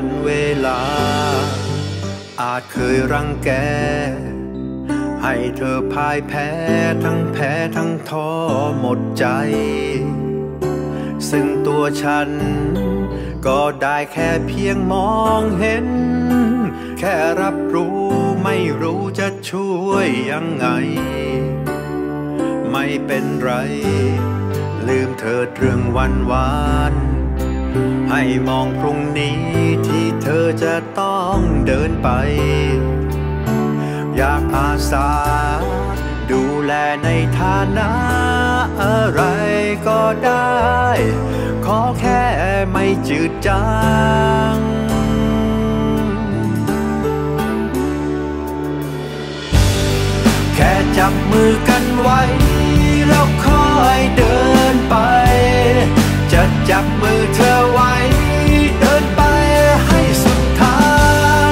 วันเวลาอาจเคยรังแกให้เธอพ่ายแพ้ทั้งท้อหมดใจซึ่งตัวฉันก็ได้แค่เพียงมองเห็นแค่รับรู้ไม่รู้จะช่วยยังไงไม่เป็นไรลืมเถิดเรื่องวันวานให้มองพรุ่งนี้ที่เธอจะต้องเดินไปอยากอาสาดูแลในฐานะอะไรก็ได้ขอแค่ไม่จืดจางแค่จับมือกันไว้แล้วค่อยเดินไปจะจับมือเธอไว้เดินไปให้สุดทาง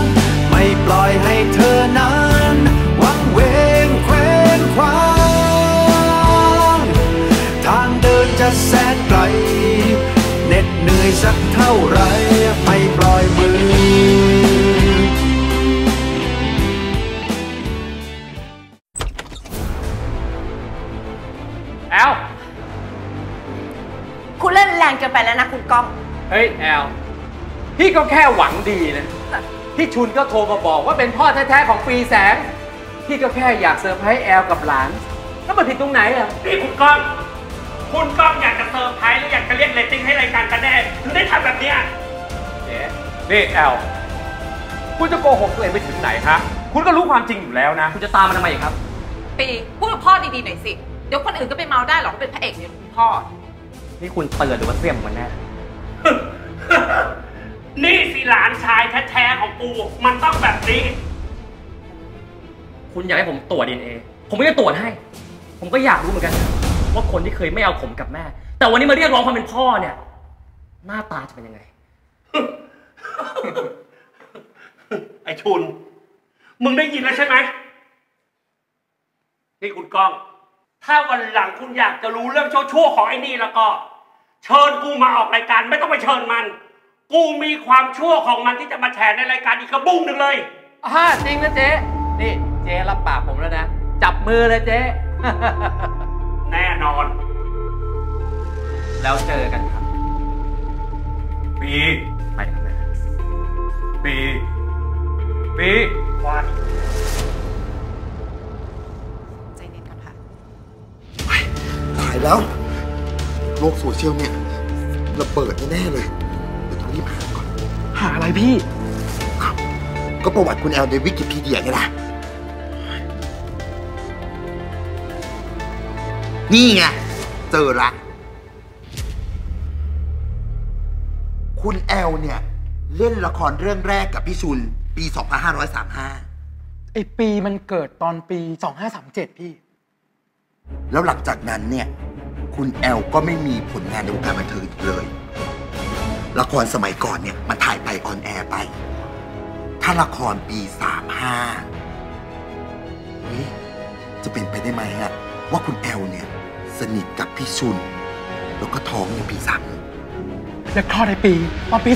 ไม่ปล่อยให้เธอนั้นวังเวงเคว้งคว้างทางเดินจะแสนไกลเหน็ดเหนื่อยสักเท่าไรไม่ปล่อยมือคุณเล่นแรงจนไปแล้วนะคุณก้องเฮ้ยแอลพี่ก็แค่หวังดีนะพี่ชุนก็โทรมาบอกว่าเป็นพ่อแท้ๆของปีแสงพี่ก็แค่อยากเซอร์ไพรส์แอลกับหลานแล้วมันผิดตรงไหนอ่ะพี่คุณก้องอยากจะเซอร์ไพรส์หรืออยากจะเรียกเรตติ้งให้รายการกันแน่ถึงได้ทำแบบนี้เดี๋ยวนี่แอลคุณจะโกหกตัวเองไปถึงไหนฮะคุณก็รู้ความจริงอยู่แล้วนะคุณจะตามมันทำไมครับปีพูดกับพ่อดีๆหน่อยสิเดี๋ยวคนอื่นก็ไปเมาได้หรอกว่าเป็นพระเอกเนี่ยคุณพ่อนี่คุณเตือนหรือว่าเสี่ยมมันแน่ นี่สิหลานชายแท้ๆของกูมันต้องแบบนี้คุณอยากให้ผมตรวจ DNA ผมไม่ได้ตรวจให้ผมก็อยากรู้เหมือนกันว่าคนที่เคยไม่เอาผมกับแม่แต่วันนี้มาเรียกร้องความเป็นพ่อเนี่ยหน้าตาจะเป็นยังไง ไอ้ชุนมึงได้ยินแล้วใช่ไหมนี่คุณก้องถ้าวันหลังคุณอยากจะรู้เรื่องชั่วๆของไอ้นี่แล้วก็เชิญกูมาออกรายการไม่ต้องไปเชิญมันกูมีความชั่วของมันที่จะมาแฉในรายการอีกกระบุ้งหนึ่งเลยจริงนะเจ๊นี่เจ๊รับปากผมแล้วนะจับมือเลยเจ๊ แน่นอนแล้วเจอกันครับปีไปกันนะปีวันแล้วโลกโซเชียลเนี่ยระเบิดแน่เลยเดี๋ยวต้องรีบหาก่อนหาอะไรพี่ก็ประวัติคุณแอลในวิกิพีเดียไงล่ะนี่ไงเจอละคุณแอลเนี่ยเล่นละครเรื่องแรกกับพี่ชุนปี2535ไอปีมันเกิดตอนปี2537พี่แล้วหลังจากนั้นเนี่ยคุณแอลก็ไม่มีผลงานในวงการบันเทิงอีกเลยละครสมัยก่อนเนี่ยมันถ่ายไปออนแอร์ไปถ้าละครปี35นี่จะเป็นไปได้ไหมฮะว่าคุณแอลเนี่ยสนิทกับพี่ชุนแล้วก็ท้องในปี3และคลอดในปี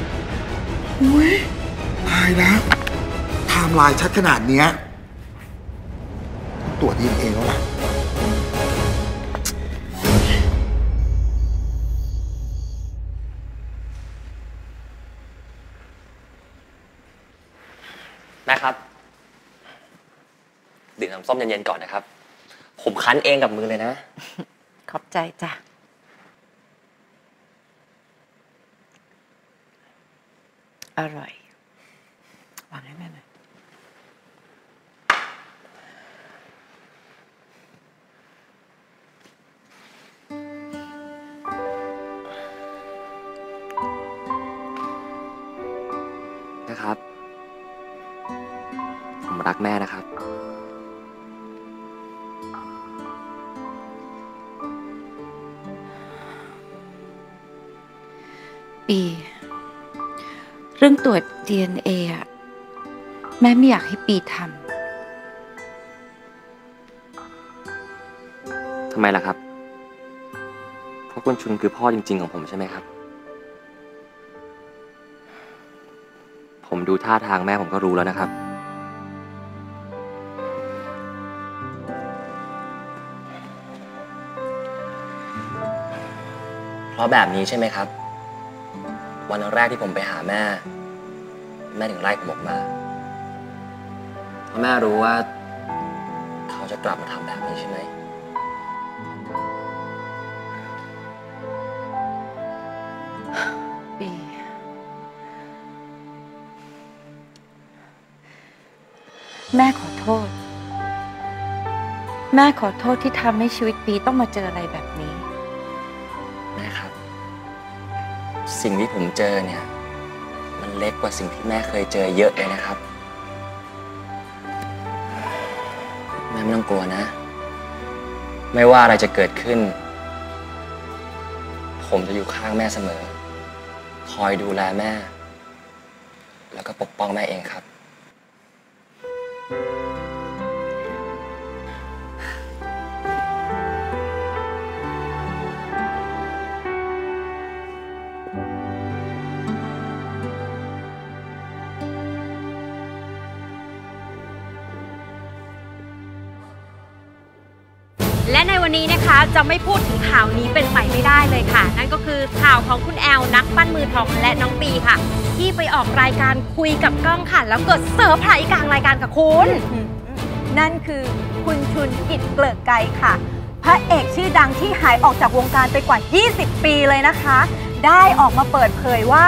37อุ้ยตายแล้วไทม์ไลน์ชัดขนาดเนี้ยตรวจดีเอ็นเอแล้วล่ะนะครับดื่มน้ำส้มเย็นๆก่อนนะครับผมคั้นเองกับมือเลยนะขอบใจจ้ะอร่อยวางให้แม่หน่อยนะครับผมรักแม่นะครับปีเรื่องตรวจ DNA อะแม่ไม่อยากให้ปีทำทำไมล่ะครับเพราะคุณชุนคือพ่อจริงๆของผมใช่ไหมครับ ดูท่าทางแม่ผมก็รู้แล้วนะครับเพราะแบบนี้ใช่ไหมครับวันแรกที่ผมไปหาแม่ถึงไล่ผมออกมาเพราะแม่รู้ว่าเขาจะกลับมาทำแบบนี้ใช่ไหมแม่ขอโทษที่ทำให้ชีวิตปีต้องมาเจออะไรแบบนี้แม่ครับสิ่งที่ผมเจอเนี่ยมันเล็กกว่าสิ่งที่แม่เคยเจอเยอะเลยนะครับแม่ไม่ต้องกลัวนะไม่ว่าอะไรจะเกิดขึ้นผมจะอยู่ข้างแม่เสมอคอยดูแลแม่แล้วก็ปกป้องแม่เองครับและในวันนี้นะคะจะไม่พูดถึงข่าวนี้เป็นไปไม่ได้เลยค่ะนั่นก็คือข่าวของคุณแอลนักปั้นมือทองและน้องปีค่ะที่ไปออกรายการคุยกับกล้องค่ะแล้วเกิดเซอร์ไพรส์กลางรายการกับคุณนั่นคือคุณชุนกิจเกลือกไกรค่ะพระเอกชื่อดังที่หายออกจากวงการไปกว่า20ปีเลยนะคะได้ออกมาเปิดเผยว่า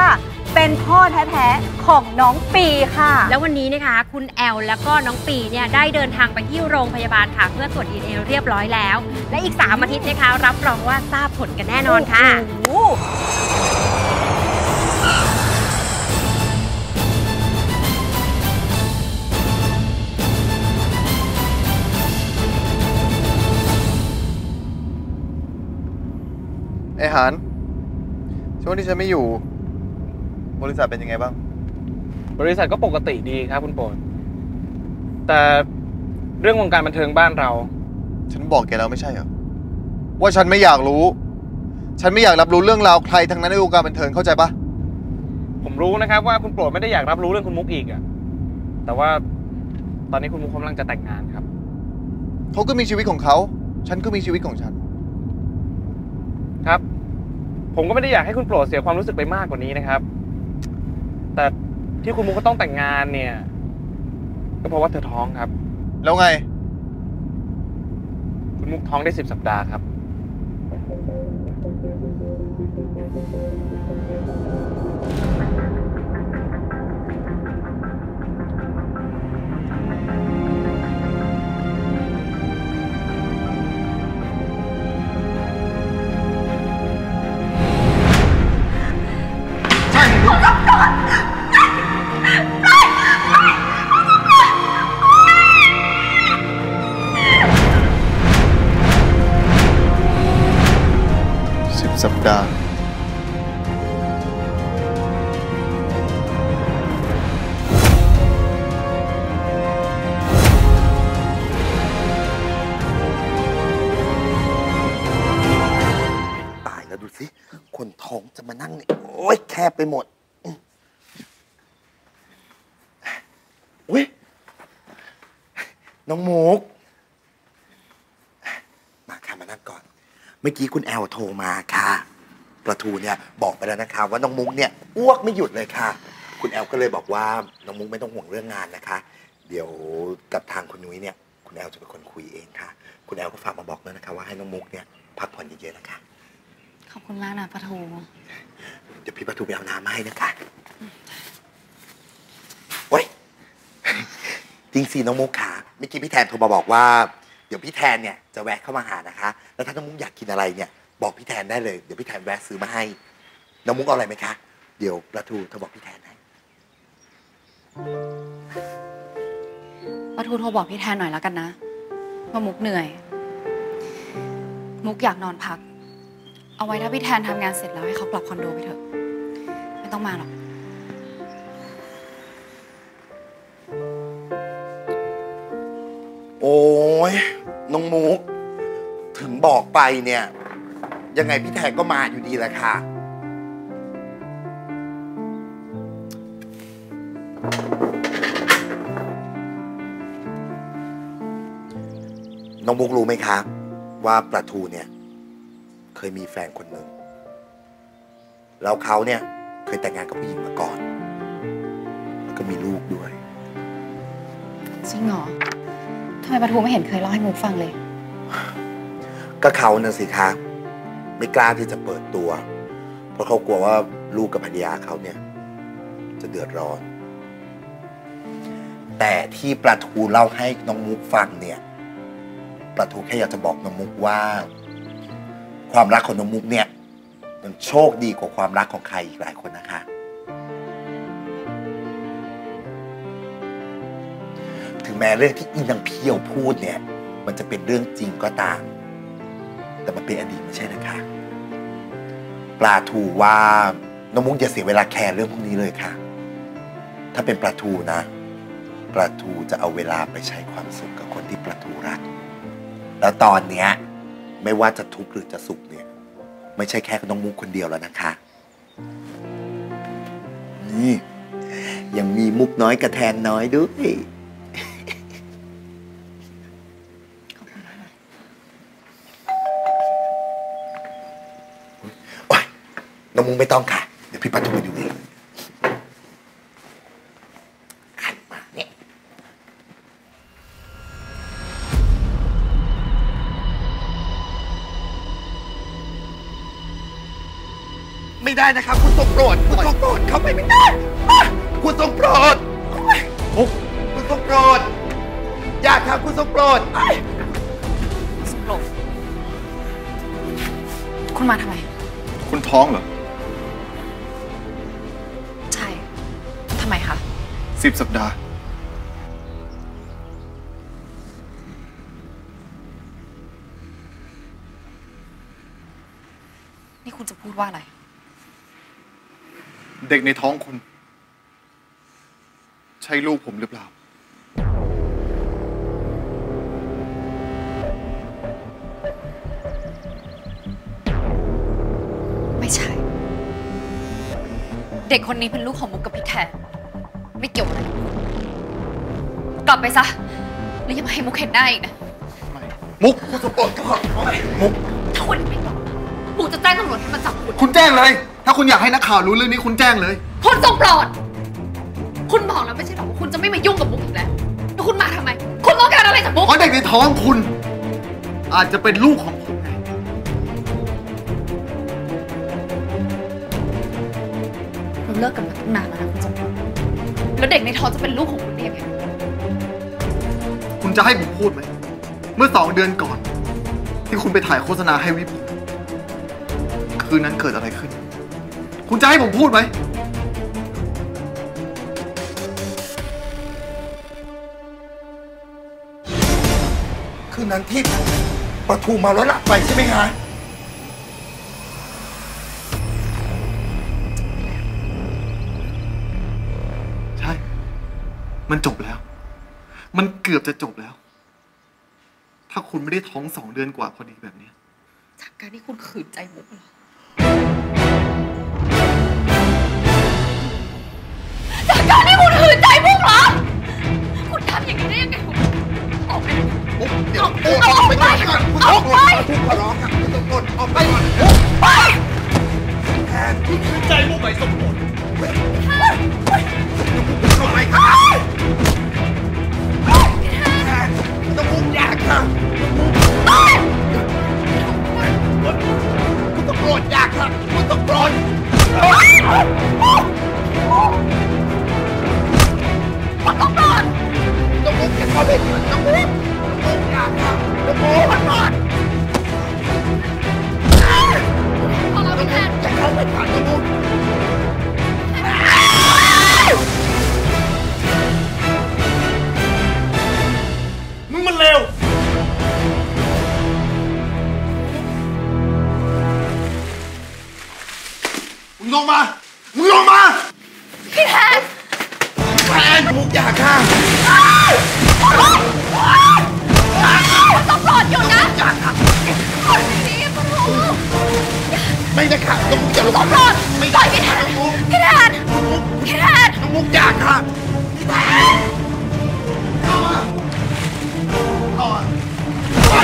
เป็นพ่อแท้ๆของน้องปีค่ะแล้ววันนี้นะคะคุณแอลแล้วก็น้องปีเนี่ยได้เดินทางไปที่โรงพยาบาลค่ะเพื่อตรวจ DNA เรียบร้อยแล้วและอีก3อาทิตย์นะคะรับรองว่าทราบผลกันแน่นอนค่ะไอ้หันช่วงที่ฉันไม่อยู่บริษัทเป็นยังไงบ้างบริษัทก็ปกติดีครับคุณโปรดแต่เรื่องวงการบันเทิงบ้านเราฉันบอกแกแล้วไม่ใช่เหรอว่าฉันไม่อยากรู้ฉันไม่อยากรับรู้เรื่องราวใครทั้งนั้นในวงการบันเทิงเข้าใจปะผมรู้นะครับว่าคุณโปรดไม่ได้อยากรับรู้เรื่องคุณมุกอีกอะแต่ว่าตอนนี้คุณมุกกำลังจะแต่งงานครับเขาก็มีชีวิตของเขาฉันก็มีชีวิตของฉันครับผมก็ไม่ได้อยากให้คุณโปรดเสียความรู้สึกไปมากกว่านี้นะครับแต่ที่คุณมุกก็ต้องแต่งงานเนี่ยก็เพราะว่าเธอท้องครับแล้วไงคุณมุกท้องได้10สัปดาห์ครับสัปดาห์ตายแล้วดูสิคนท้องจะมานั่งเนี่ยโอ๊ยแคบไปหมดอุ้ยน้องมุกมาค่ะมานั่งก่อนเมื่อกี้คุณแอลโทรมาค่ะประทูเนี่ยบอกไปแล้วนะคะว่าน้องมุกเนี่ยอ้วกไม่หยุดเลยค่ะคุณแอลก็เลยบอกว่าน้องมุกไม่ต้องห่วงเรื่องงานนะคะเดี๋ยวกับทางคุณนุ้ยเนี่ยคุณแอลจะเป็นคนคุยเองค่ะคุณแอลก็ฝากมาบอกแล้วนะคะว่าให้น้องมุกเนี่ยพักผ่อนเยอะๆนะคะขอบคุณมากนะประทูเดี๋ยวพี่ประทูไปเอาน้ำมาให้นะคะโอ๊ยจริงสิน้องมุกค่ะเมื่อกี้พี่แทนโทรมาบอกว่าเดี๋ยวพี่แทนเนี่ยจะแวะเข้ามาหานะคะแล้วถ้าน้องมุกอยากกินอะไรเนี่ยบอกพี่แทนได้เลยเดี๋ยวพี่แทนแวะซื้อมาให้น้องมุกเอาอะไรไหมคะเดี๋ยวประทูโทรบอกพี่แทนให้ประทูโทรบอกพี่แทนหน่อยแล้วกันนะว่ามุกเหนื่อยมุกอยากนอนพักเอาไว้ถ้าพี่แทนทำงานเสร็จแล้วให้เขากลับคอนโดไปเถอะไม่ต้องมาหรอกโอ้ยน้องมุกถึงบอกไปเนี่ยยังไงพี่แทนก็มาอยู่ดีแหละค่ะ น้องบุ๊กรู้ไหมครับว่าปลาทูเนี่ยเคยมีแฟนคนหนึ่งแล้วเขาเนี่ยเคยแต่งงานกับผู้หญิงมาก่อนแล้วก็มีลูกด้วยจริงเหรอทำไมปลาทูไม่เห็นเคยเล่าให้มุกฟังเลยก็เขาเนี่ยสิครับไม่กล้าที่จะเปิดตัวเพราะเขากลัวว่าลูกกับภรรยาเขาเนี่ยจะเดือดร้อนแต่ที่ปลาทูเล่าให้น้องมุกฟังเนี่ยปลาทูแค่อยากจะบอกน้องมุกว่าความรักของน้องมุกเนี่ยมันโชคดีกว่าความรักของใครอีกหลายคนนะคะถึงแม้เรื่องที่อินางเพียวพูดเนี่ยมันจะเป็นเรื่องจริงก็ตามแต่มันเป็นอดีตไม่ใช่นะคะปลาทูว่าน้องมุกอย่าเสียเวลาแคร์เรื่องพวกนี้เลยค่ะถ้าเป็นปลาทูนะปลาทูจะเอาเวลาไปใช้ความสุขกับคนที่ปลาทูรักแล้วตอนเนี้ยไม่ว่าจะทุกข์หรือจะสุขเนี่ยไม่ใช่แค่น้องมุกคนเดียวแล้วนะคะนี่ยังมีมุกน้อยกระแทนน้อยด้วยน้องมุกไม่ต้องค่ะเดี๋ยวพี่ปลาทูมาดูเองไม่ได้นะครับคุณทรงโปรดคุณทรงโปรดเขาไม่ได้คุณทรงโปรดคุณทรงโปรดอยากครับคุณทรงโปรดคุณทรงโปรดคุณมาทำไมคุณท้องเหรอใช่ทำไมคะ10 สัปดาห์นี่คุณจะพูดว่าอะไรเด็กในท้องคุณใช่ลูกผมหรือเปล่าไม่ใช่เด็กคนนี้เป็นลูกของมุกกับพี่แทนไม่เกี่ยวอะไรกลับไปซะแล้วอย่ามาให้มุกเห็นหน้าอีกนะไม่มุกคุณจะปล่อยก็มุกถ้าคุณไม่บอกมุกจะแจ้งตำรวจให้มาจับคุณคุณแจ้งเลยถ้าคุณอยากให้นักข่าวรู้เรื่องนี้คุณแจ้งเลยคุณทรงโปรดคุณบอกแล้วไม่ใช่หรอว่าคุณจะไม่มายุ่งกับมุกอีกแล้วแล้วคุณมาทำไมคุณต้องการอะไรจากมุกเพราะเด็กในท้องคุณอาจจะเป็นลูกของผมไงเราเลิกกันมาตั้งนานแล้วนะคุณทรงโปรดแล้วเด็กในท้องจะเป็นลูกของคุณได้ยังไงคุณจะให้ผมพูดไหมเมื่อ2 เดือนก่อนที่คุณไปถ่ายโฆษณาให้วิปคืนนั้นเกิดอะไรขึ้นคุณจะให้ผมพูดไหมคืนนั้นที่ปลาทูมาแล้วหลับไปใช่ไหมคะใช่มันจบแล้วมันเกือบจะจบแล้วถ้าคุณไม่ได้ท้อง2 เดือนกว่าพอดีแบบนี้จากการที่คุณขืนใจมุกเหรอการที่คุณหื่นใจพวกเราคุณทำอย่างนี้ได้ยังไงคุณออกไปออกไปขอร้องครับคุณสมบูรณ์ออกไปก่อนไปแทนที่หื่นใจพวกใบสมบูรณ์ออกไปแทนต้องมุ่งอยากครับคุณต้องโกรธอยากครับคุณต้องโกรธต้องมุกอย่าเข้าไปต้องมุกอย่าครับต้องมุกก่อนอย่าเข้าไปก่อนต้องมุกมึงมันเร็วมึงลงมาพี่แทนมุกอยากฆ่าต้องปลอดอยู่นะไม่นะครับต้องมุกอยากฆ่าต้องปลอดไม่ได้พี่แทนต้องมุกอยากฆ่าพี่แทน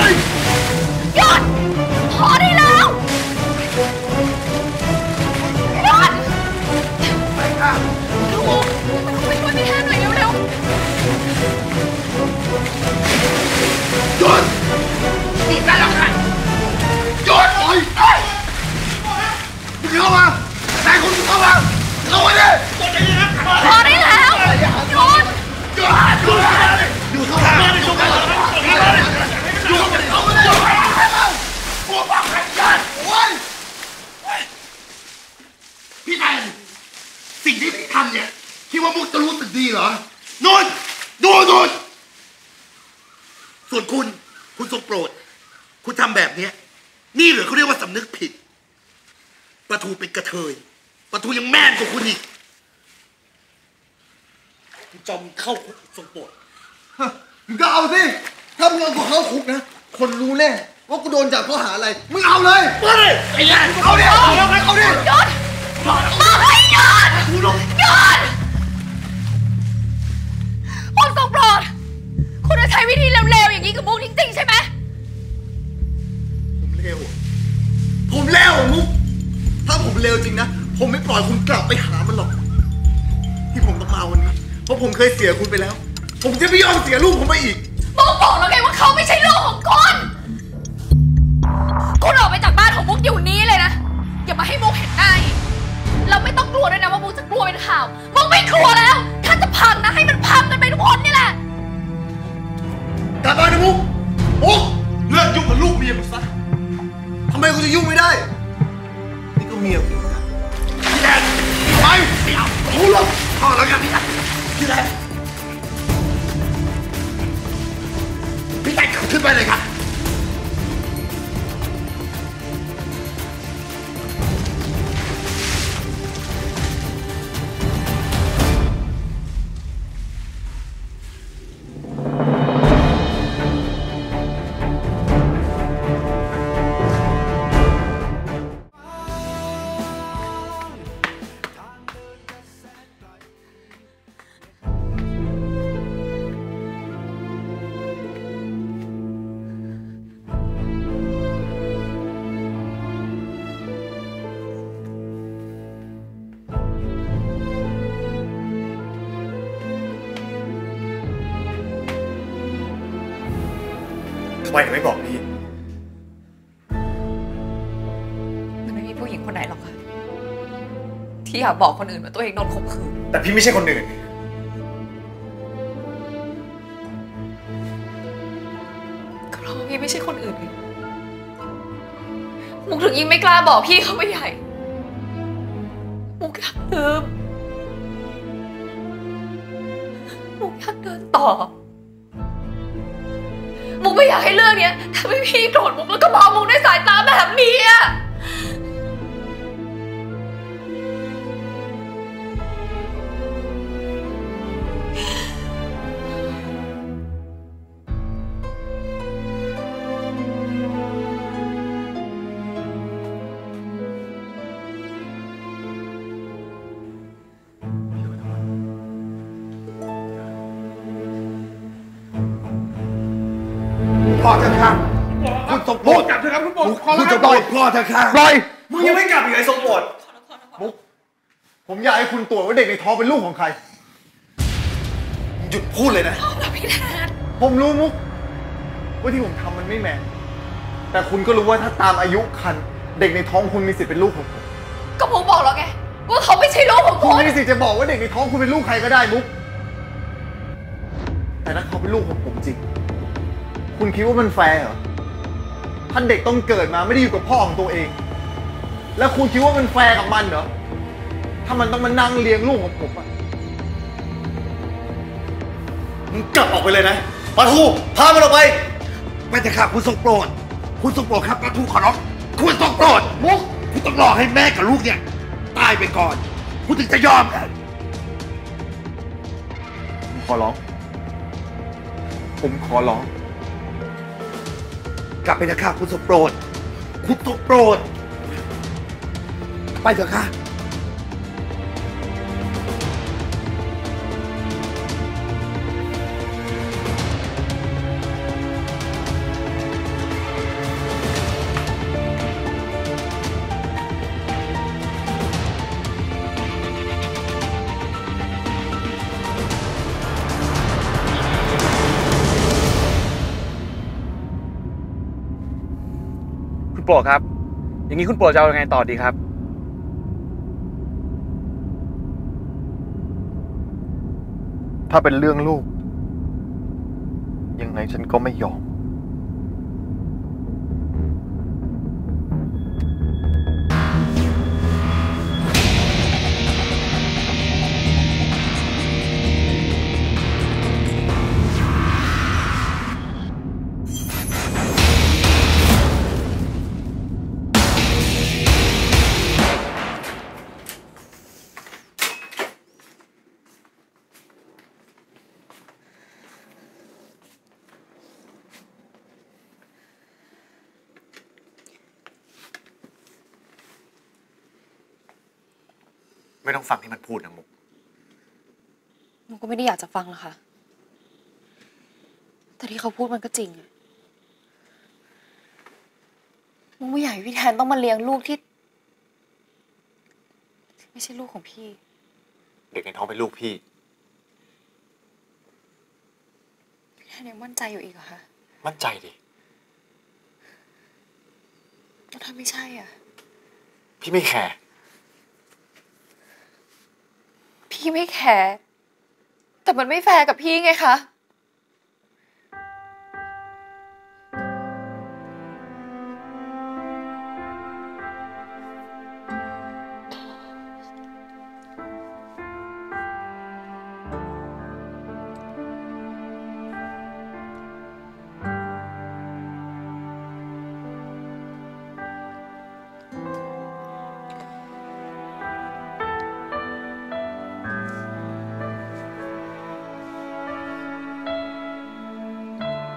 วนคุณทรงโปรดคุณทำแบบเนี้ยนี่หรือเขาเรียกว่าสำนึกผิดประทูเป็นกระเทยประทูยังแม่นกว่าคุณอีกคุณจอมเข้าคุกทรงโปรดก็เอาสิถ้ามึงเอาเข้าคุกนะคนรู้แน่ว่ากูโดนจับข้อหาอะไรมึงเอาเลยไปเลยไอ้แย่เอาดิเอาดิยอดมาให้ยอดยอดคนทรงโปรดคุณจะใช้วิธีเร็วๆอย่างนี้กับมุกจริงๆใช่ไหมผมเร็วมุกถ้าผมเร็วจริงนะผมไม่ปล่อยคุณกลับไปหามันหรอกที่ผมต้องมาวันนี้เพราะผมเคยเสียคุณไปแล้วผมจะไม่ยอมเสียลูกผมไปอีกมุกบอกแล้วไงว่าเขาไม่ใช่ลูกของคุณคุณออกไปจากบ้านของมุกอยู่นี้เลยนะอย่ามาให้มุกเห็นหน้าอีกเราไม่ต้องกลัวด้วยนะว่ามุกจะกลัวเป็นข่าวมุกไม่กลัวแล้วถ้าจะพังนะให้มันพังกันไปทุกคนนี่แหละกลับบ้านนะมุกมุกเลิกยุ่งกับลูกเมียผมซะทำไมกูจะยุ่งไม่ได้นี่ก็เมียกูนะพี่แดนไปไม่เอาหูลมพอแล้วกันพี่แดนพี่แดนขึ้นไปเลยครับทำไมถึงไม่บอกพี่มันไม่มีผู้หญิงคนไหนหรอกค่ะที่อยากบอกคนอื่นว่าตัวเองโดนข่มขืนแต่พี่ไม่ใช่คนอื่นก็เพราะพี่ไม่ใช่คนอื่นมุกถึงยิ่งไม่กล้าบอกพี่เขาไม่ใหญ่มุกอยากเดิมมุกอยากเดินต่อมุกไม่อยากให้เรื่องเนี้ยทำให้พี่โกรธมุกแล้วก็มองมุกด้วยสายตาแบบนี้อ่ะพ่อเธอครับคุณสมบูรณ์กลับเถอะครับคุณสมบูรณ์คุณจะปล่อยพ่อเธอครับปล่อยมึงยังไม่กลับอีกไอ้สมบูรณ์มุกผมอยากให้คุณตรวจว่าเด็กในท้องเป็นลูกของใครหยุดพูดเลยนะผมรู้มุกว่าที่ผมทำมันไม่แมนแต่คุณก็รู้ว่าถ้าตามอายุครรภ์เด็กในท้องคุณมีสิทธิ์เป็นลูกของผมก็ผมบอกแล้วไงว่าเขาไม่ใช่ลูกของคุณคุณมีสิทธิ์จะบอกว่าเด็กในท้องคุณเป็นลูกใครก็ได้มุกแต่ถ้าเขาเป็นลูกของผมจริงคุณคิดว่ามันแฟร์เหรอท่านเด็กต้องเกิดมาไม่ได้อยู่กับพ่อของตัวเองแล้วคุณคิดว่ามันแฟร์กับมันเหรอถ้ามันต้องมานั่งเลี้ยงลูกของผมอะมึงกลับออกไปเลยนะปะทูพามันออกไปไม่จะขับคุณทรงโปรดคุณทรงโปรดครับปะทูขอร้องคุณทรงโปรดมุกคุณต้องรอให้แม่กับลูกเนี่ยตายไปก่อนคุณถึงจะยอมขอร้องผมขอร้องกลับไปเถอะค่ะคุณสมโปรดคุณสมโปรดไปเถอะค่ะคุณโปรดครับอย่างนี้คุณโปรดจะเอายังไงต่อดีครับถ้าเป็นเรื่องลูกยังไงฉันก็ไม่ยอม ไม่ต้องฟังที่มันพูดนะมุกมุกก็ไม่ได้อยากจะฟังหรอกค่ะแต่ที่เขาพูดมันก็จริงมุกไม่อยากให้พี่แทนต้องมาเลี้ยงลูกที่ไม่ใช่ลูกของพี่เด็กในท้องเป็นลูกพี่พี่แทนยังมั่นใจอยู่อีกเหรอคะมั่นใจดิแล้วถ้าไม่ใช่อ่ะพี่ไม่แคร์พี่ไม่แคร์แต่มันไม่แฟร์กับพี่ไงคะ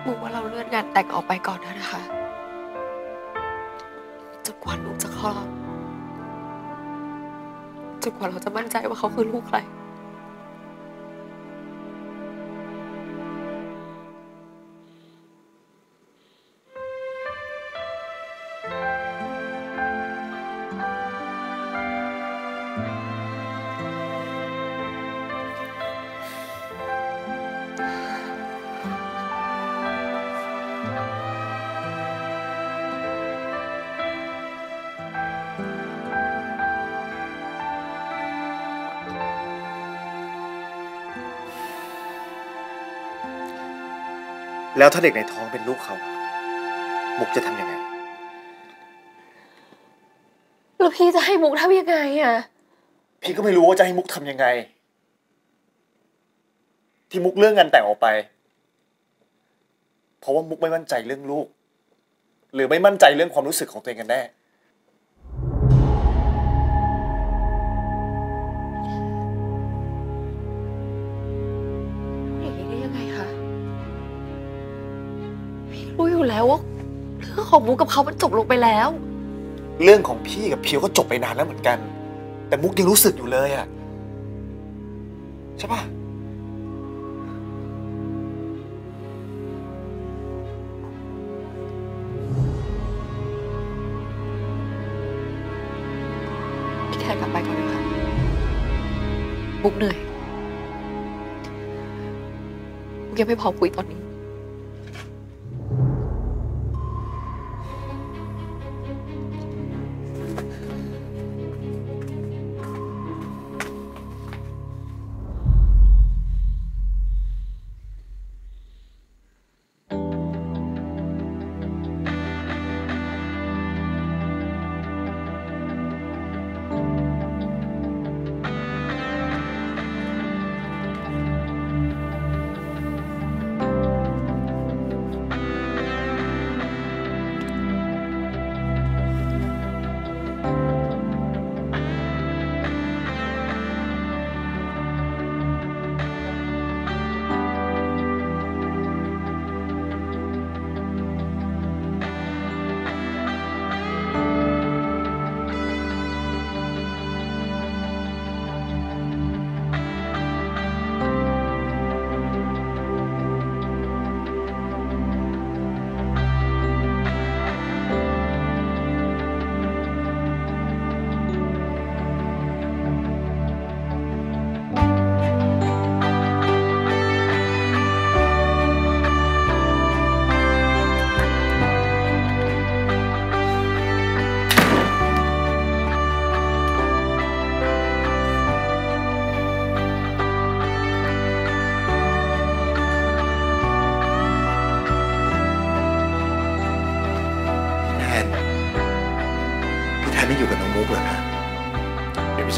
มุกว่าเราเลื่อนงานแต่งออกไปก่อนนะคะจนกว่าลูกจะคลอดจนกว่าเราจะมั่นใจว่าเขาคือลูกใครแล้วถ้าเด็กในท้องเป็นลูกเขามุกจะทำยังไงแล้วพี่จะให้มุกทำยังไงอ่ะพี่ก็ไม่รู้ว่าจะให้มุกทำยังไงที่มุกเรื่องงานแต่งออกไปเพราะว่ามุกไม่มั่นใจเรื่องลูกหรือไม่มั่นใจเรื่องความรู้สึกของตัวเองกันแน่แล้วเรื่องของมุกกับเขามันจบลงไปแล้วเรื่องของพี่กับเพียวก็จบไปนานแล้วเหมือนกันแต่มุกยังรู้สึกอยู่เลยอะใช่ปะพี่แทนกลับไปก่อนเลยค่ะมุกเหนื่อยมุกยังไม่พอคุยตอนนี้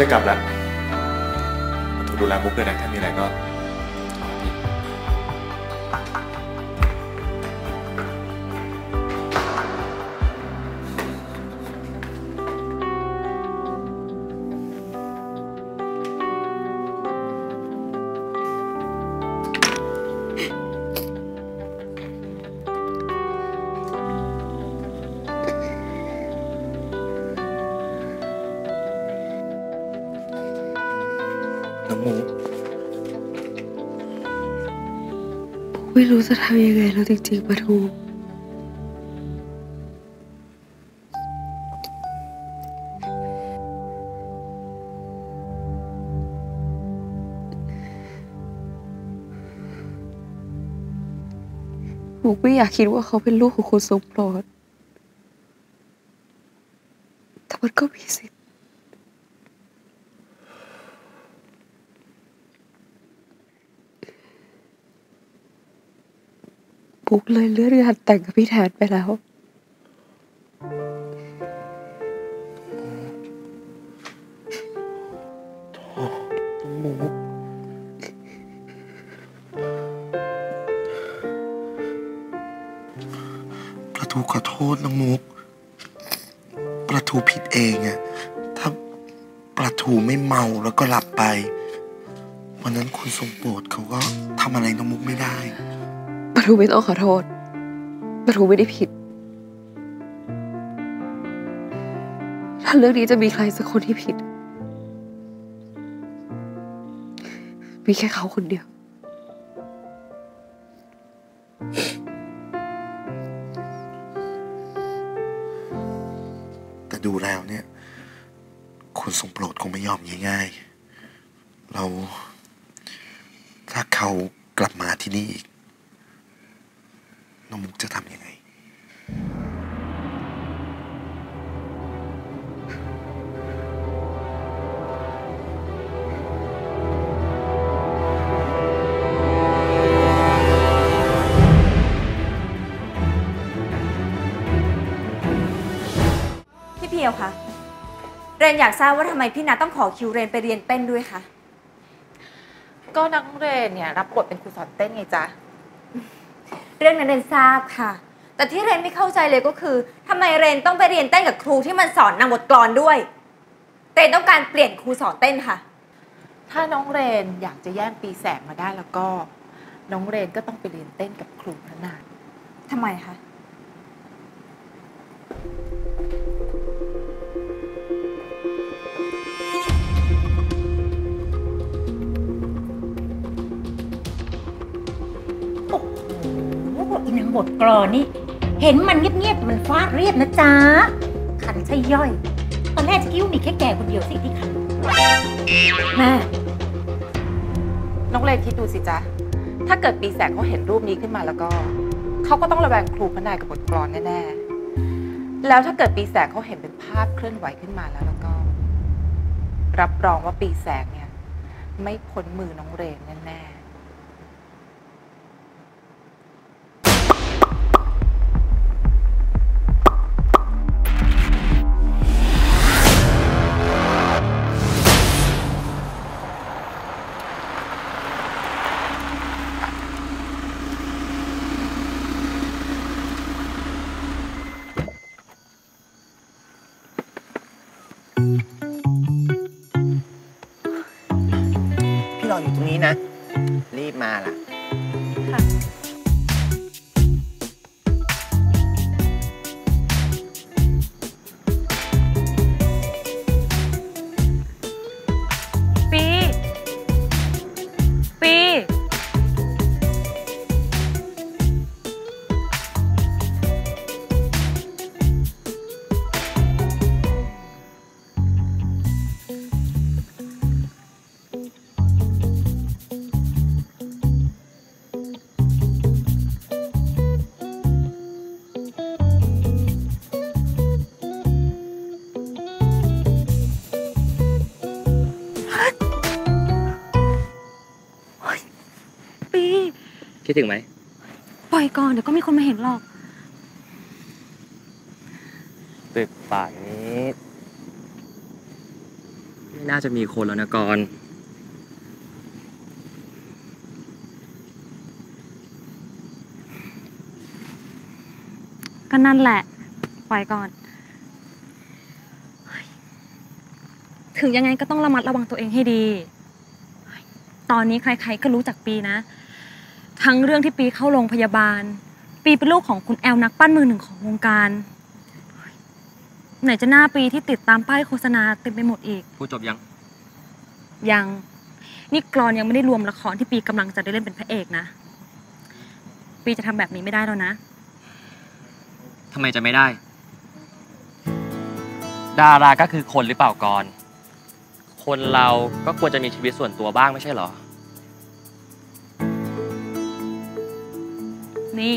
จะกลับแล้วถูกดูแลมุกด้วยนะถ้ามีอะไรก็ นี้ไม่รู้จะทำยังไงแล้วจริงๆปะทูหนูไม่อยากคิดว่าเขาเป็นลูกของคุณสมโปรดแต่มันก็มีสิทธิ์บุกเลยเลื่อนงานแต่งกับพี่แทนไปแล้วขอโทษน้องมุกประทูผิดเองอะถ้าประทูไม่เมาแล้วก็หลับไปวันนั้นคุณทรงโปรดเขาก็ทำอะไรน้องมุกไม่ได้ประทูไม่ต้องขอโทษประทูไม่ได้ผิดถ้าเรื่องนี้จะมีใครสักคนที่ผิดมีแค่เขาคนเดียวดูแล้วเนี่ยคุณทรงโปรดคงไม่ยอมง่ายๆเราถ้าเขากลับมาที่นี่อีกน้องมุกจะทำยังไงเรนอยากทราบว่าทำไมพี่นัทต้องขอคิวเรนไปเรียนเต้นด้วยคะก็นักเรนเนี่ยรับบทเป็นครูสอนเต้นไงจ๊ะเรื่องนั้นเรนทราบค่ะแต่ที่เรนไม่เข้าใจเลยก็คือทำไมเรนต้องไปเรียนเต้นกับครูที่มันสอนนางบทกลอนด้วยเรนต้องการเปลี่ยนครูสอนเต้นค่ะถ้าน้องเรนอยากจะแย่งปีแสงมาได้แล้วก็น้องเรนก็ต้องไปเรียนเต้นกับครูพระนางทำไมคะนางบทกลอนนี่เห็นมันเงียบๆมันฟาดเรียบนะจ๊ะขันใช่ย่อยตอนแรกจะคิดว่ามีแค่แกคนเดียวสิที่ขันมาน้องเลนคิดดูสิจ๊ะถ้าเกิดปีแสงเขาเห็นรูปนี้ขึ้นมาแล้วก็เขาก็ต้องระแวงครูพระนางกับบทกลอนแน่ๆแล้วถ้าเกิดปีแสงเขาเห็นเป็นภาพเคลื่อนไหวขึ้นมาแล้วก็รับรองว่าปีแสงเนี่ยไม่พ้นมือน้องเรนแน่ๆอยู่ตรงนี้นะรีบมาล่ะปีคิดถึงไหมปล่อยก่อนเดี๋ยวก็มีคนมาเห็นหรอกตึกป่านนี้ไม่น่าจะมีคนแล้วนะกรณ์ก็นั่นแหละปล่อยก่อนถึงยังไงก็ต้องระมัดระวังตัวเองให้ดีตอนนี้ใครๆก็รู้จักปีนะทั้งเรื่องที่ปีเข้าโรงพยาบาลปีเป็นลูกของคุณแอลนักปั้นมือหนึ่งของวงการไหนจะหน้าปีที่ติดตามป้ายโฆษณาเต็มไปหมดอีกพูดจบยัง นี่กรอนยังไม่ได้รวมละครที่ปีกำลังจะได้เล่นเป็นพระเอกนะปีจะทำแบบนี้ไม่ได้แล้วนะทำไมจะไม่ได้ดาราก็คือคนหรือเปล่ากรคนเราก็ควรจะมีชีวิตส่วนตัวบ้างไม่ใช่เหรอนี่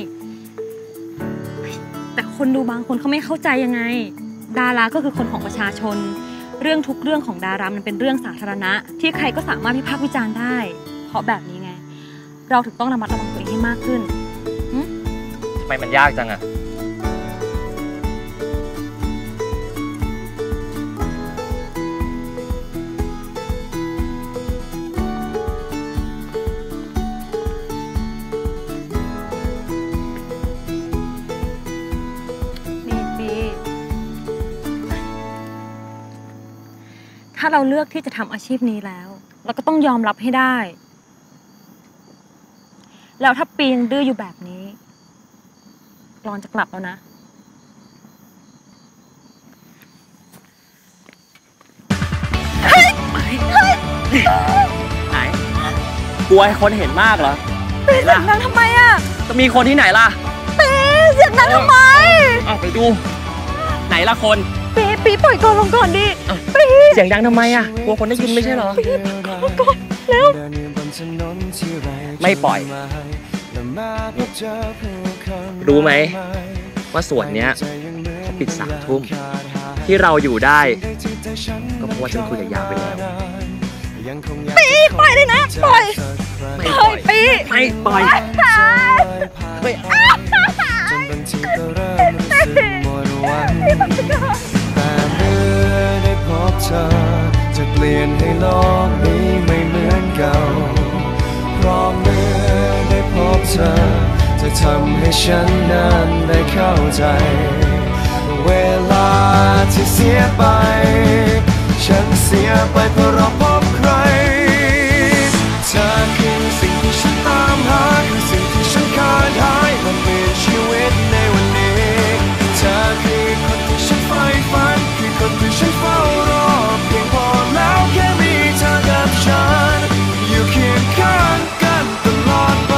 แต่คนดูบางคนเขาไม่เข้าใจยังไงดาราก็คือคนของประชาชนเรื่องทุกเรื่องของดารามันเป็นเรื่องสาธารณะที่ใครก็สามารถวิพากษ์วิจารณ์ได้เพราะแบบนี้ไงเราถึงต้องระมัดระวังตัวเองให้มากขึ้นทำไมมันยากจังอะถ้าเราเลือกที่จะทำอาชีพนี้แล้วเราก็ต้องยอมรับให้ได้แล้วถ้าปียังดื้ออยู่แบบนี้กรอนจะกลับแล้วนะไหนกลัวให้คนเห็นมากเหรอปีเสียงดังทำไมอ่ะจะมีคนที่ไหนล่ะปีเสียงดังทำไมอ้าวไปดูไหนล่ะคนปีปล่อยกรอนลงก่อนดิปีเสียงดังทำไมอ่ะกลัวคนได้ยินไม่ใช่เหรอปีปล่อยกรอนแล้วไม่ปล่อยรู้ไหมว่าสวนเนี้ยเขาปิด3 ทุ่มที่เราอยู่ได้ก็เพราะว่าฉันคุยกับยาไปแล้วปีปล่อยเลยนะปล่อยไม่ปล่อยปีไม่ปล่อยแต่เมื่อได้พบเธอจะเปลี่ยนให้โลกนี้ไม่เหมือนเก่าเพราะเมื่อได้พบเธอจะทำให้ฉันนั้นได้เข้าใจเวลาที่เสียไปฉันเสียไปเพราะเราพบใครเธอคือสิ่งที่ฉันตามหาคือสิ่งที่ฉันขาดหายมันเป็นชีวิตในวันนี้เธอคือคนที่ฉันไฟฝันคือคนที่ฉันเฝ้ารอเพียงพอแล้วแค่มีเธอกับฉันอยู่เคียงข้างกันตลอดไป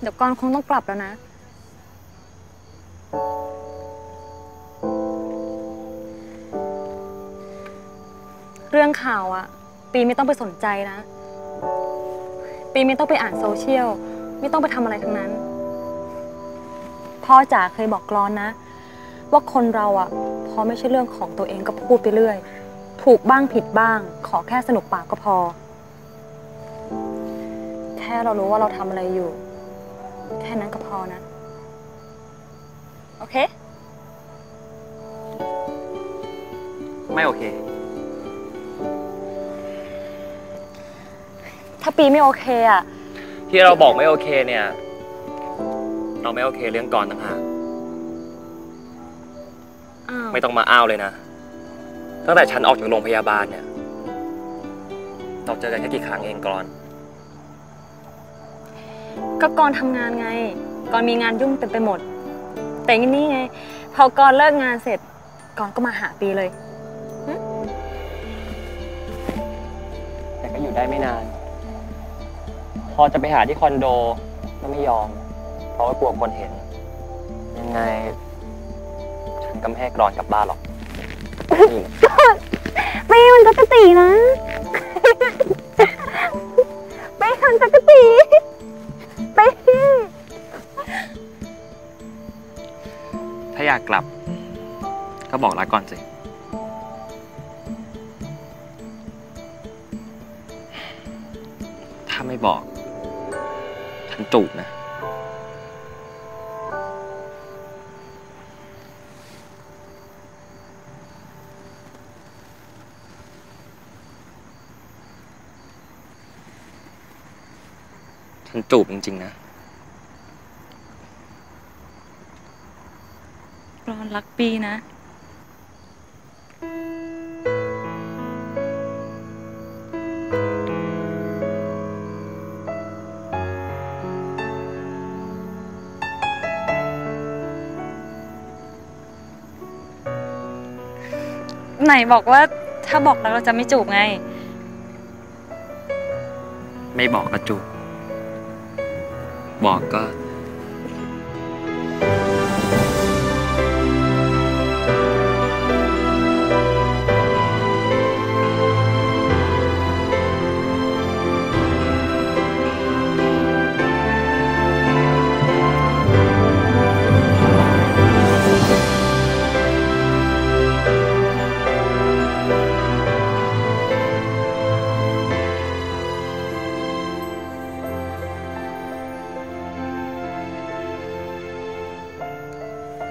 เดี๋ยวกรอนคงต้องกลับแล้วนะเรื่องข่าวอะปีไม่ต้องไปสนใจนะปีไม่ต้องไปอ่านโซเชียลไม่ต้องไปทำอะไรทั้งนั้นพ่อจ๋าเคยบอกกรอนนะว่าคนเราอะพอไม่ใช่เรื่องของตัวเองก็พูดไปเรื่อยถูกบ้างผิดบ้างขอแค่สนุกปากก็พอแค่เรารู้ว่าเราทำอะไรอยู่แค่นั้นก็พอนะโอเคไม่โอเคถ้าปีไม่โอเคอ่ะที่เราบอกไม่โอเคเนี่ยเราไม่โอเคเรื่องก่อนต่างหากไม่ต้องมาอ้าวเลยนะตั้งแต่ฉันออกจากโรงพยาบาลเนี่ยเราเจอกันแค่กี่ครั้งเองก่อนก็กรทำงานไงกรมีงานยุ่งเต็มไปหมดแต่อย่างนี้ไงพอกรเลิกงานเสร็จกรก็มาหาปีเลยแต่ก็อยู่ได้ไม่นานพอจะไปหาที่คอนโดก็ไม่ยอมเพราะว่ากลัวคนเห็นยังไงฉันก็ไม่ให้กรกลับบ้านหรอกไม่มันก็ปกตินะไม่มันก็ปกติถ้าอยากกลับก็บอกลาก่อนสิถ้าไม่บอกฉันจูบนะฉันจูบจริงๆนะกรอนรักปีนะ ไหนบอกว่าถ้าบอกแล้วเราจะไม่จูบไงไม่บอกก็จูบบอกก็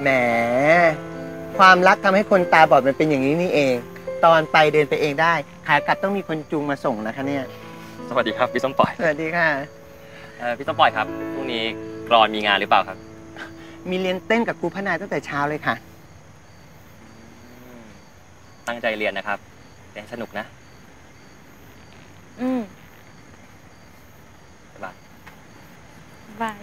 แหมความรักทำให้คนตาบอดมันเป็นอย่างนี้นี่เองตอนไปเดินไปเองได้ขากลับต้องมีคนจูงมาส่งนะคะเนี่ยสวัสดีครับพี่ส้มปล่อยสวัสดีค่ะพี่ส้มปล่อยครับพรุ่งนี้กรอนมีงานหรือเปล่าครับมีเรียนเต้นกับครูพนายตั้งแต่เช้าเลยค่ะตั้งใจเรียนนะครับเรียนสนุกนะบ๊ายบาย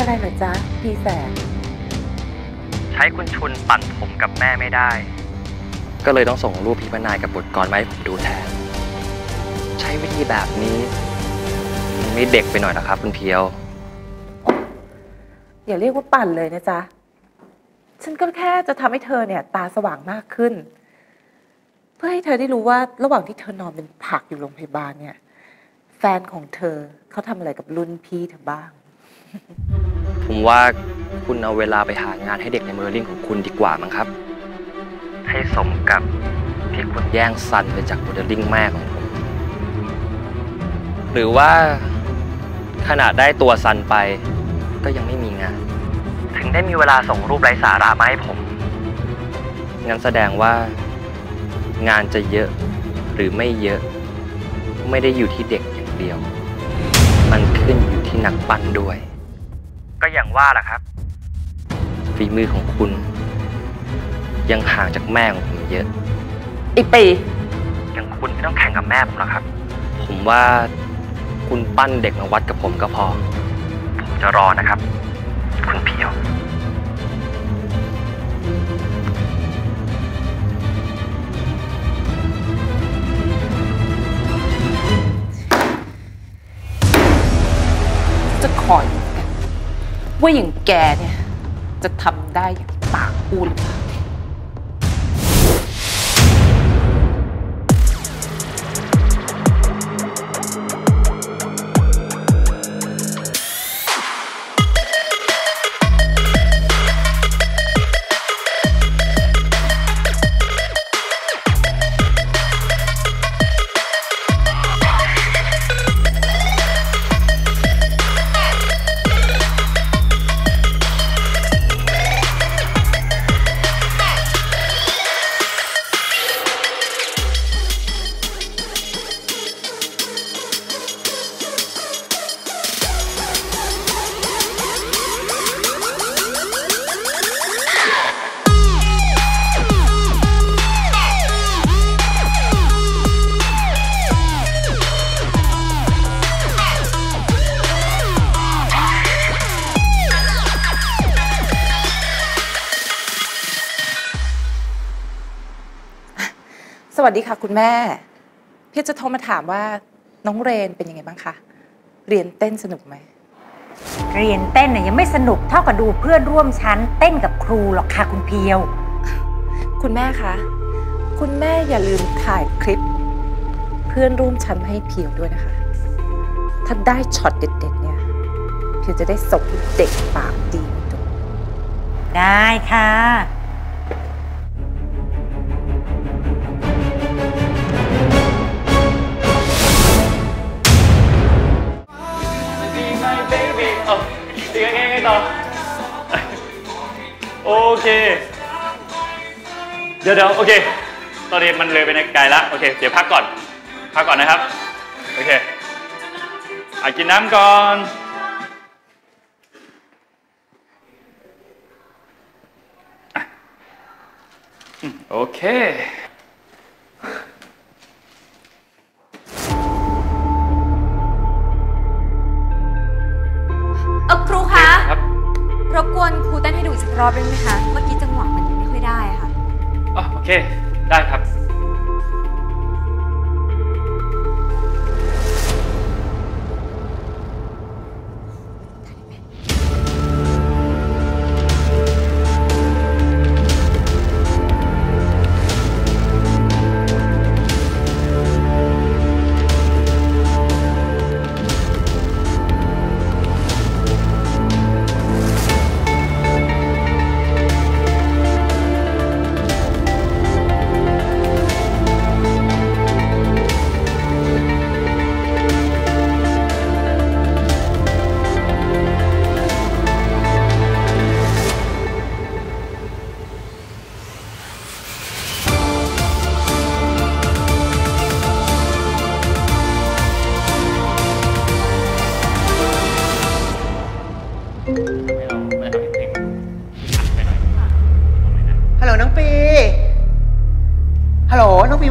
อะไรเหรอจ๊ะพี่แสนใช้คุณชุนปั่นผมกับแม่ไม่ได้ก็เลยต้องส่งรูปพี่พนายกับบทกรมาให้ผมดูแทนใช้วิธีแบบนี้มันไม่เด็กไปหน่อยนะครับคุณเพียวอย่าเรียกว่าปั่นเลยนะจ๊ะฉันก็แค่จะทำให้เธอเนี่ยตาสว่างมากขึ้นเพื่อให้เธอได้รู้ว่าระหว่างที่เธอนอนเป็นผักอยู่โรงพยาบาลเนี่ยแฟนของเธอเขาทำอะไรกับรุ่นพี่เธอบ้างผมว่าคุณเอาเวลาไปหางานให้เด็กในเมอร์ลินของคุณดีกว่ามั้งครับให้สมกับที่คุณแย่งซันไปจากโมเดลลิ่งแม่ของผมหรือว่าขนาดได้ตัวซันไปก็ยังไม่มีงานถึงได้มีเวลาส่งรูปไร้สาระมาให้ผมงั้นแสดงว่างานจะเยอะหรือไม่เยอะไม่ได้อยู่ที่เด็กอย่างเดียวมันขึ้นอยู่ที่นักปั้นด้วยก็อย่างว่าล่ะครับฝีมือของคุณยังห่างจากแม่ของผมเยอะอีกปีอย่างคุณไม่ต้องแข่งกับแม่ผมหรอกครับผมว่าคุณปั้นเด็กมาวัดกับผมก็พอผมจะรอนะครับคุณเพียวจะคอยว่าอย่างแกเนี่ยจะทำได้อย่างปากพูดหรือเปล่าสวัสดีค่ะคุณแม่พี่จะโทรมาถามว่าน้องเรนเป็นยังไงบ้างคะเรียนเต้นสนุกไหมเรียนเต้นเนี่ยยังไม่สนุกเท่ากับดูเพื่อนร่วมชั้นเต้นกับครูหรอกค่ะคุณเพียว คุณแม่คะคุณแม่อย่าลืมถ่ายคลิปเพื่อนร่วมชั้นให้เพียวด้วยนะคะถ้าได้ช็อตเด็ดๆเนี่ยเพียวจะได้ส่งเด็กปากดีมาดูได้ค่ะโอเคเดี๋ยวโอเคตอนนี้มันเลยไปในไกลละโอเคเดี๋ยวพักก่อนนะครับโอเคกินน้ำก่อนโอเคครูคะรบกวนครูเต้นให้ดูอีกสักรอบได้ไหมคะเมื่อกี้จังหวะมันไม่ค่อยได้ค่ะโอเคได้ครับ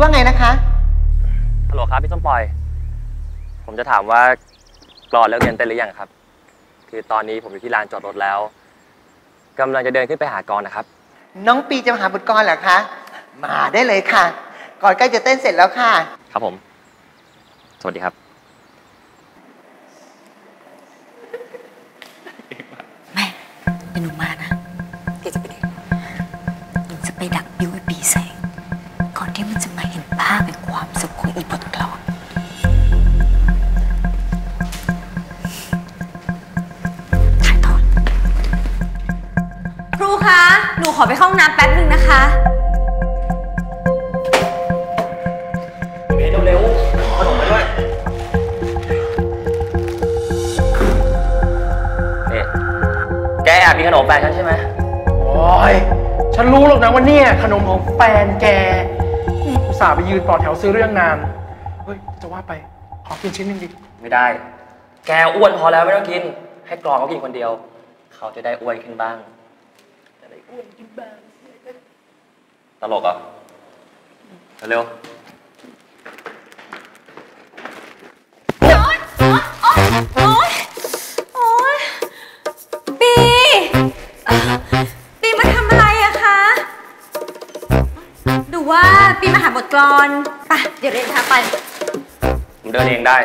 ว่าไงนะคะฮัลโหลครับพี่ส้มปล่อยผมจะถามว่ารอเลิกเรียนเต้นหรือยังครับคือตอนนี้ผมอยู่ที่ลานจอดรถแล้วกำลังจะเดินขึ้นไปหากรนะครับน้องปีจะมาหาบุตรกรเหรอคะมาได้เลยค่ะก่อนใกล้จะเต้นเสร็จแล้วค่ะครับผมสวัสดีครับไม่เป็นหนูมานะเดี๋ยวจะไปเดินจะไปดักบิวไอปีแสงก่อนที่มันจะมาเห็นภาพเป็นความสุขของอีบทกลอนถ่ายทอดครูคะหนูขอไปห้องน้ำแป๊บนึงนะคะเร็วๆเอาถุงมาด้วยแกแอบมีขนมแฟนฉันใช่ไหมโอ้ยฉันรู้หรอกนะว่าเนี่ยขนมของแฟนแกอุตส่าห์ไปยืนต่อแถวซื้อเรื่องนานเฮ้ยจะว่าไปขอกินชิ้นหนึ่งดิไม่ได้แกอ้วนพอแล้วไม่ต้องกินให้กรองเขากินคนเดียวเขาจะได้อ้วนขึ้นบ้างตลกเหรอเร็วโอ๊ยปีมาทำอะไรอะคะดูว่าปีมาหาบทกลอนป่ะเดี๋ยวเรียนพาไปผมเดินเองได้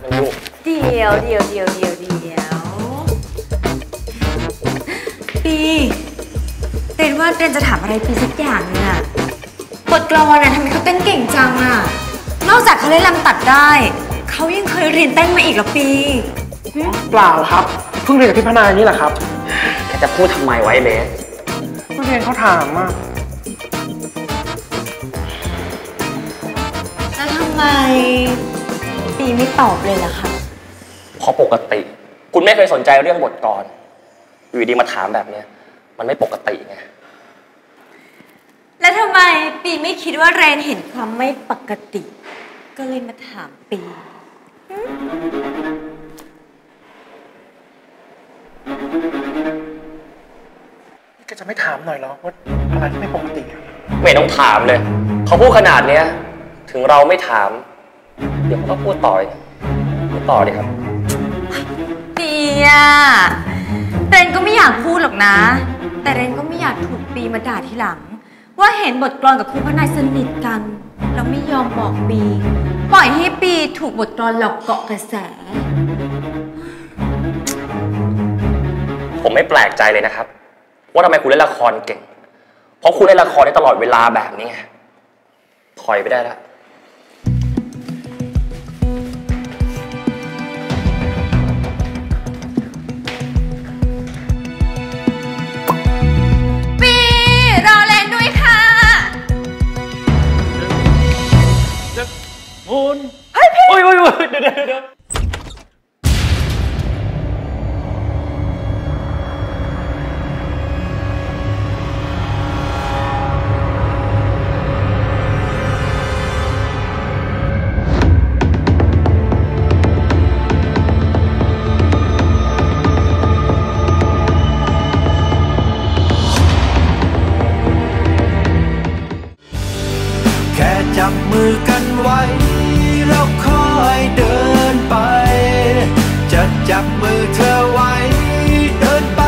ไม่รู้เดี๋ยวปีเต้นว่าเต้นจะถามอะไรปีสักอย่างนึงอะบทกลอนอะทำไมเขาเต้นเก่งจังอะนอกจากเขาเล่นลำตัดได้เขายังเคยเรียนเต้นมาอีกหรอปีเปล่าครับเพิ่งเรียนกับพี่พนายนี่แหละครับแกจะพูดทำไมไว้เบสก็เรียนเขาถามอะทำไมปีไม่ตอบเลยล่ะคะเพราะปกติคุณไม่เคยสนใจเรื่องบทกลอนอยู่ดีมาถามแบบนี้มันไม่ปกติไงแล้วทำไมปีไม่คิดว่าเรนเห็นความไม่ปกติก็เลยมาถามปีก็จะไม่ถามหน่อยหรอว่าอะไรที่ไม่ปกติไม่ต้องถามเลยเขาพูดขนาดเนี้ยถึงเราไม่ถามเดี๋ยวผมก็พูดต่อเลยครับปีอะเรนก็ไม่อยากพูดหรอกนะแต่เรนก็ไม่อยากถูกปีมาด่าทีหลังว่าเห็นบทกลอนกับครูพนายสนิทกันแล้วไม่ยอมบอกปีปล่อยให้ปีถูกบทกลอนหลอกเกาะกระแสผมไม่แปลกใจเลยนะครับว่าทำไมคุณเล่นละครเก่ง เพราะคุณเล่นละครได้ตลอดเวลาแบบนี้ไงถอยไปได้แล้วคุณเฮ้ยพี่โอ้ยโอ้ยเดี๋ยวแค่จับมือกันไว้แล้วคอยเดินไปจะจับมือเธอไว้เดินไป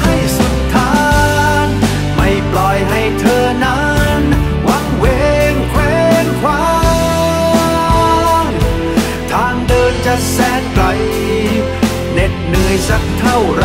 ให้สุดทางไม่ปล่อยให้เธอนั้นวังเวงเคว้งคว้างทางเดินจะแสนไกลเหน็ดเหนื่อยสักเท่าไร